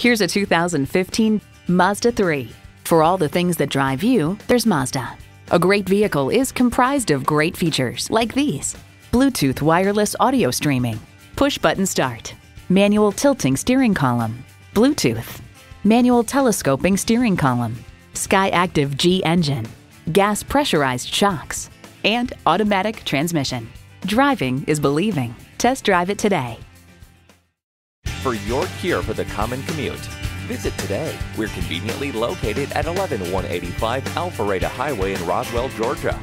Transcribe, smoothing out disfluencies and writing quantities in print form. Here's a 2015 Mazda 3. For all the things that drive you, there's Mazda. A great vehicle is comprised of great features like these: Bluetooth wireless audio streaming, push-button start, manual tilting steering column, Bluetooth, manual telescoping steering column, SKYACTIV G engine, gas pressurized shocks, and automatic transmission. Driving is believing. Test drive it today. For your cure for the common commute, visit today. We're conveniently located at 11185 Alpharetta Highway in Roswell, Georgia.